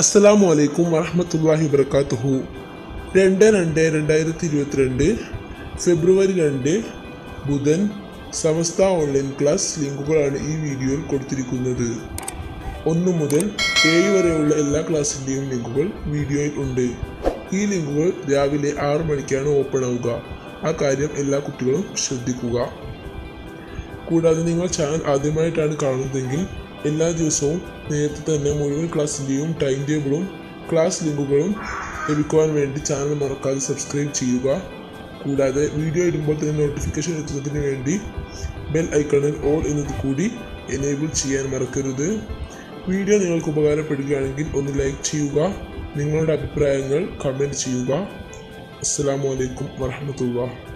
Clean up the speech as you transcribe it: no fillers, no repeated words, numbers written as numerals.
अस्सलामु अलैकुम वरहमतुल्लाहि वबरकातुहु 2-2-2022 ഫെബ്രുവരി 2 ബുധൻ സമസ്ത ഓൺലൈൻ ക്ലാസ് ലിങ്കുകളാണ് ഈ വീഡിയോയിൽ കൊടുത്തിരിക്കുന്നത് 1 മുതൽ 7 വരെയുള്ള എല്ലാ ക്ലാസിന്റെയും ലിങ്കുകൾ വീഡിയോയിൽ ഉണ്ട് ഈ ലിങ്കുകൾ രാവിലെ 6 മണിക്കാണ് ഓപ്പൺ ആവുക ആ കാര്യം എല്ലാ കുട്ടികളും ശ്രദ്ധിക്കുക കൂടാതെ നിങ്ങൾ ചാനൽ ആദ്യമായിട്ടാണ് കാണുന്നതെങ്കിൽ എല്ലാ ദിവസവും നേരത്തെ തന്നെ മുഴുവൻ ക്ലാസ്സിൻ്റെയും ടൈം ടേബിളും ക്ലാസ് ലിങ്കുകളും ലഭിക്കുവാൻ വേണ്ടി ചാനൽ മറക്കാതെ സബ്സ്ക്രൈബ് ചെയ്യുക കൂടാതെ വീഡിയോ ഇടുമ്പോൾ തന്നെ നോട്ടിഫിക്കേഷൻ എത്തുന്നതിന് വേണ്ടി ബെൽ ഐക്കണിൽ ഓൾ എന്നത് കൂടി എനേബിൾ ചെയ്യാൻ മറക്കരുത് വീഡിയോ നിങ്ങൾക്ക് ഉപകാരപ്പെടുകയാണെങ്കിൽ ഒന്ന് ലൈക്ക് ചെയ്യുക നിങ്ങളുടെ അഭിപ്രായങ്ങൾ കമൻറ്റ് ചെയ്യുക അസ്സലാമു അലൈക്കും വറഹ്മത്തുള്ളാഹി